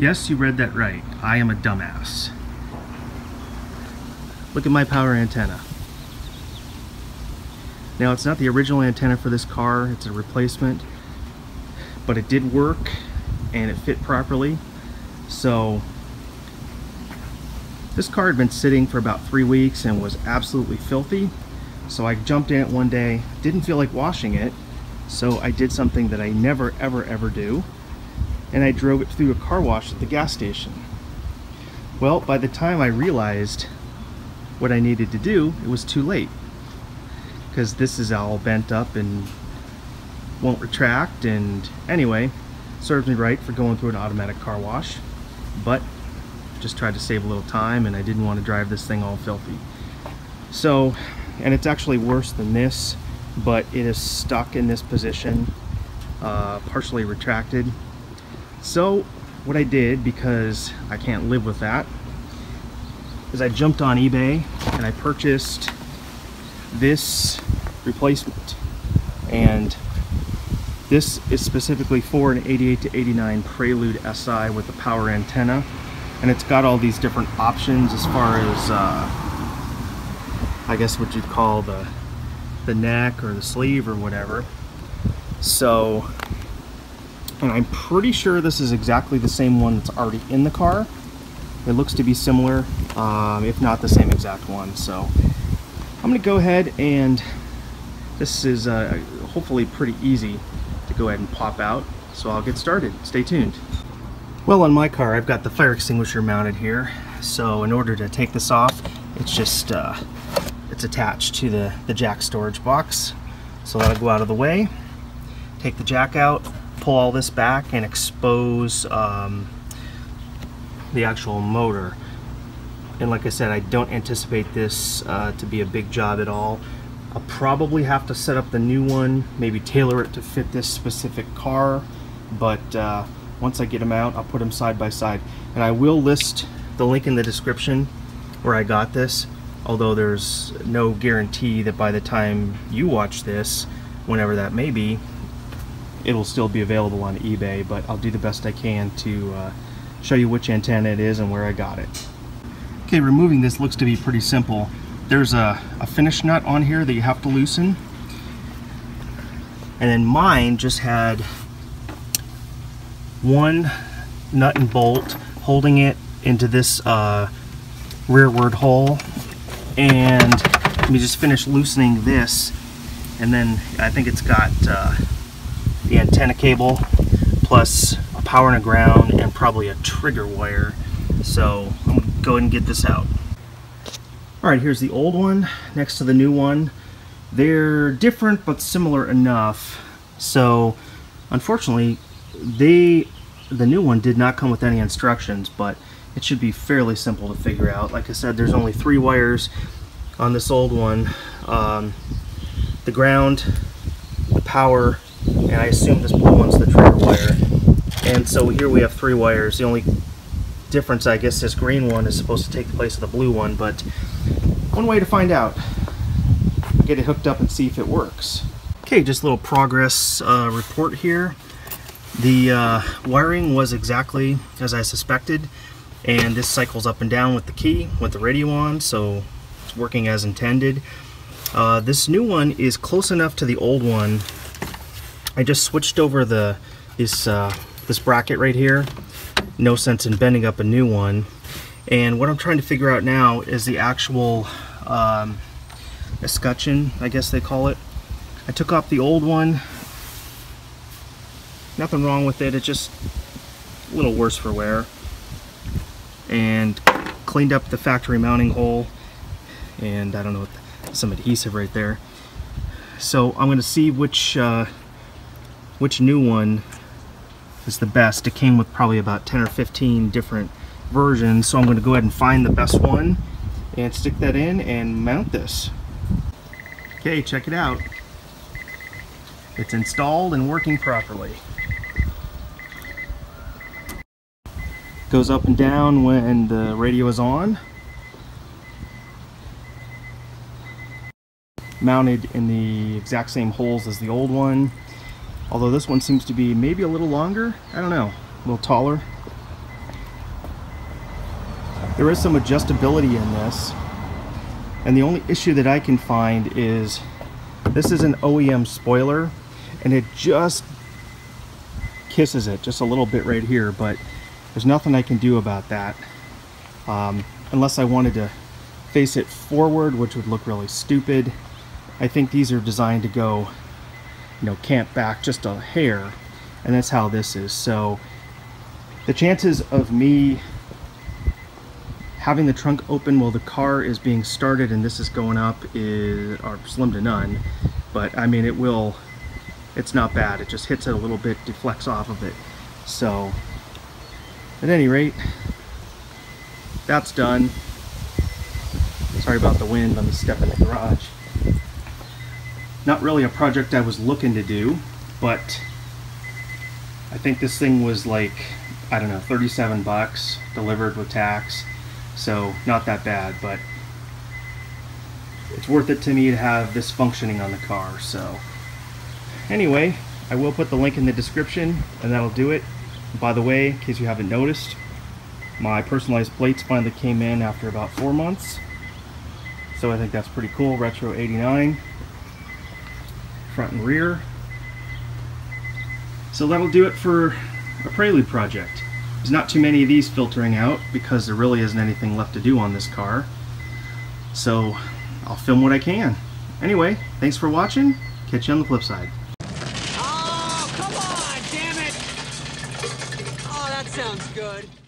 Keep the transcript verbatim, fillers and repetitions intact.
Yes, you read that right. I am a dumbass. Look at my power antenna. Now, it's not the original antenna for this car, it's a replacement, but it did work and it fit properly. So this car had been sitting for about three weeks and was absolutely filthy. So I jumped in it one day, didn't feel like washing it. So I did something that I never, ever, ever do. And I drove it through a car wash at the gas station. Well, by the time I realized what I needed to do, it was too late. Because this is all bent up and won't retract, and anyway, serves me right for going through an automatic car wash. But just tried to save a little time, and I didn't want to drive this thing all filthy. So, and it's actually worse than this, but it is stuck in this position, uh, partially retracted. So what I did, because I can't live with that, is I jumped on eBay and I purchased this replacement. And this is specifically for an eighty-eight to eighty-nine Prelude S I with a power antenna. And it's got all these different options as far as, uh, I guess what you'd call the, the neck or the sleeve or whatever. So, and I'm pretty sure this is exactly the same one that's already in the car. It looks to be similar, um, if not the same exact one. So I'm gonna go ahead, and this is uh, hopefully pretty easy to go ahead and pop out. So I'll get started, stay tuned. Well, on my car, I've got the fire extinguisher mounted here. So in order to take this off, it's just, uh, it's attached to the, the jack storage box. So that'll go out of the way, take the jack out, pull all this back and expose um, the actual motor. And like I said, I don't anticipate this uh, to be a big job at all. I'll probably have to set up the new one, maybe tailor it to fit this specific car, but uh, once I get them out, I'll put them side by side. And I will list the link in the description where I got this, although there's no guarantee that by the time you watch this, whenever that may be, it'll still be available on eBay, but I'll do the best I can to uh, show you which antenna it is and where I got it. Okay, removing this looks to be pretty simple. There's a, a finish nut on here that you have to loosen. And then mine just had one nut and bolt holding it into this uh, rearward hole. And let me just finish loosening this. And then I think it's got uh, the antenna cable, plus a power and a ground, and probably a trigger wire. So I'm going to go ahead and get this out. All right, here's the old one next to the new one. They're different but similar enough. So unfortunately, they, the new one did not come with any instructions, but it should be fairly simple to figure out. Like I said, there's only three wires on this old one. Um, the ground, the power, and I assume this blue one's the trigger wire. And so here we have three wires. The only difference, I guess, this green one is supposed to take the place of the blue one, but one way to find out, get it hooked up and see if it works. Okay, just a little progress uh, report here. The uh, wiring was exactly as I suspected, and this cycles up and down with the key, with the radio on, so it's working as intended. Uh, this new one is close enough to the old one. I just switched over the this uh, this bracket right here. No sense in bending up a new one. And what I'm trying to figure out now is the actual um, escutcheon, I guess they call it. I took off the old one. Nothing wrong with it. It's just a little worse for wear. And cleaned up the factory mounting hole. And I don't know, some adhesive right there. So I'm going to see which. Uh, Which new one is the best. It came with probably about ten or fifteen different versions, so I'm going to go ahead and find the best one and stick that in and mount this. Okay, check it out. It's installed and working properly. Goes up and down when the radio is on. Mounted in the exact same holes as the old one. Although this one seems to be maybe a little longer, I don't know, a little taller. There is some adjustability in this, and the only issue that I can find is this is an O E M spoiler, and it just kisses it just a little bit right here, but there's nothing I can do about that, um, unless I wanted to face it forward, which would look really stupid. I think these are designed to go, you know, cant back just a hair, and that's how this is. So the chances of me having the trunk open while the car is being started and this is going up is are slim to none. But I mean, it will, it's not bad. It just hits it a little bit, deflects off of it. So at any rate, that's done. Sorry about the wind on the step in the garage. Not really a project I was looking to do, but I think this thing was like, I don't know, thirty-seven bucks delivered with tax. So not that bad, but it's worth it to me to have this functioning on the car. So anyway, I will put the link in the description, and that'll do it. By the way, in case you haven't noticed, my personalized plates finally came in after about four months. So I think that's pretty cool. Retro eighty-nine, front and rear. So that'll do it for a Prelude project. There's not too many of these filtering out because there really isn't anything left to do on this car. So I'll film what I can. Anyway, thanks for watching. Catch you on the flip side. Oh, come on, damn it! Oh, that sounds good.